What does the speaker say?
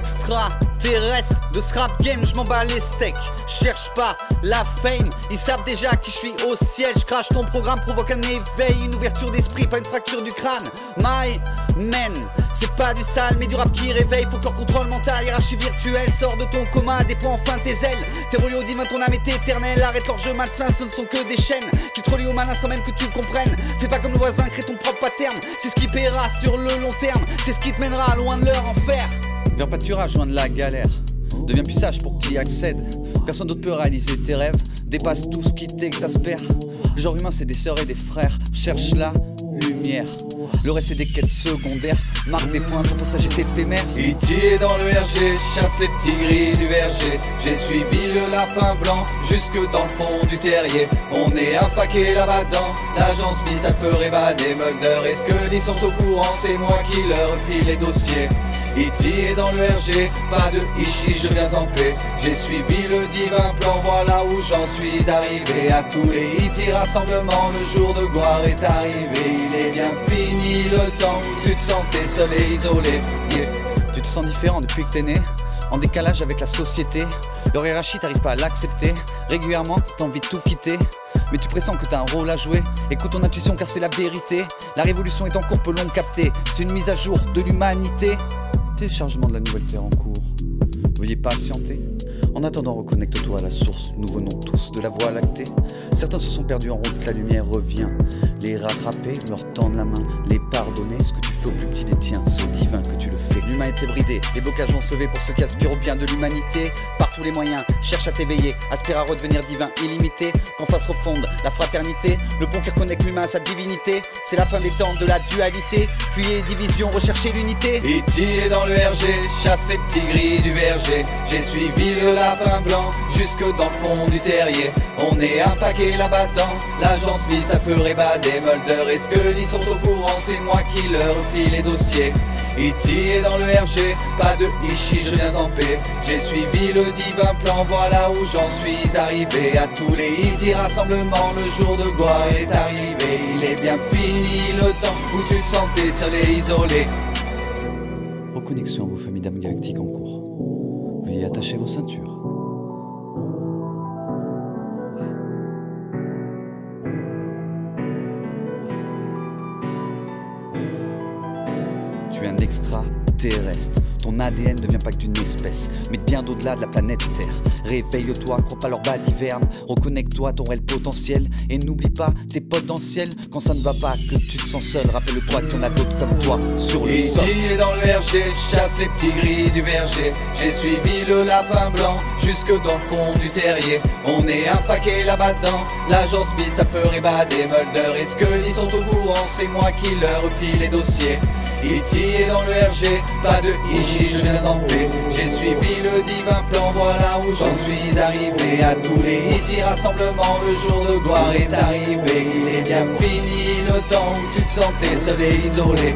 extraterrestres de ce rap game, je m'en bats les steaks. Cherche pas la fame, ils savent déjà qui je suis au ciel. Je crache ton programme, provoque un éveil, une ouverture d'esprit, pas une fracture du crâne. My man, c'est pas du sale mais du rap qui réveille. Faut que leur contrôle mental, hiérarchie virtuelle. Sors de ton coma, déploie enfin tes ailes. T'es relié au divin, ton âme est éternelle. Arrête leur jeu malsain, ce ne sont que des chaînes qui te relient au malin sans même que tu le comprennes. Fais pas comme le voisin, crée ton propre pattern. C'est ce qui paiera sur le long terme, c'est ce qui te mènera loin de leur enfer. Vers pâturage, loin de la galère. Deviens plus sage pour qui accède. Personne d'autre peut réaliser tes rêves. Dépasse tout ce qui t'exaspère. Le genre humain c'est des sœurs et des frères. Cherche la lumière. Le reste c'est des quêtes secondaires. Marque des points, ton passage est éphémère. E.T. est dans le RG, chasse les petits gris du verger. J'ai suivi le lapin blanc jusque dans le fond du terrier. On est un paquet là-bas-dedans, l'agence mise à ferait bader. Mulder et Scully sont au courant, c'est moi qui leur file les dossiers. E.T. est dans le RG, pas de ichi, je viens en paix. J'ai suivi le divin plan, voilà où j'en suis arrivé. À tous les E.T. rassemblements, le jour de gloire est arrivé. Il est bien fini le temps où tu te sentais seul et isolé. Yeah. Tu te sens différent depuis que t'es né, en décalage avec la société. Leur hiérarchie t'arrive pas à l'accepter, régulièrement t'as envie de tout quitter. Mais tu pressens que t'as un rôle à jouer. Écoute ton intuition car c'est la vérité. La révolution est en cours, peut l'on capter. C'est une mise à jour de l'humanité. Téléchargement de la nouvelle terre en cours. Veuillez patienter. En attendant, reconnecte-toi à la source. Nous venons tous de la voie lactée. Certains se sont perdus en route, la lumière revient. Les rattraper, leur tendre la main, les pardonner. Ce que tu fais au plus petit des tiens, c'est au divin que tu le fais. L'humain était bridé, les blocages vont se lever pour ceux qui aspirent au bien de l'humanité. Par tous les moyens, cherche à t'éveiller, aspire à redevenir divin illimité. Qu'en face refonde la fraternité, le pont qui reconnecte l'humain à sa divinité. C'est la fin des temps de la dualité, fuyez les divisions, recherchez l'unité. E.T. est dans le RG, chasse les petits gris du verger. J'ai suivi le lapin blanc jusque dans le fond du terrier. On est un paquet là-bas-dedans, l'agence mise à ferait bader. Mulder et Scully sont au courant, c'est moi qui leur file les dossiers. E.T. est dans le RG, pas de ichi, je viens en paix. J'ai suivi le divin plan, voilà où j'en suis arrivé. À tous les E.T. rassemblements, le jour de gloire est arrivé. Il est bien fini le temps où tu te sentais seul et isolé. Reconnexion à vos familles d'âmes galactiques en cours. Veuillez attacher vos ceintures. Tu es un extraterrestre, ton ADN ne vient pas que d'une espèce, mais bien au-delà de la planète Terre. Réveille-toi, crois pas leur baliverne, reconnecte-toi à ton réel potentiel, et n'oublie pas tes potentiels, quand ça ne va pas, que tu te sens seul, rappelle-toi qu'il y en a d'autres comme toi, sur le sol. E.T. est dans le verger, chasse les petits gris du verger, j'ai suivi le lapin blanc, jusque dans le fond du terrier. On est un paquet là-bas-dedans, l'agence mise à ferait bader. Mulder et Scully sont au courant, c'est moi qui leur file les dossiers. E.T. est dans le RG, pas de ichi, je viens en paix. J'ai suivi le divin plan, voilà où j'en suis arrivé. À tous les E.T. rassemblements, le jour de gloire est arrivé. Il est bien fini le temps où tu te sentais seul et isolé.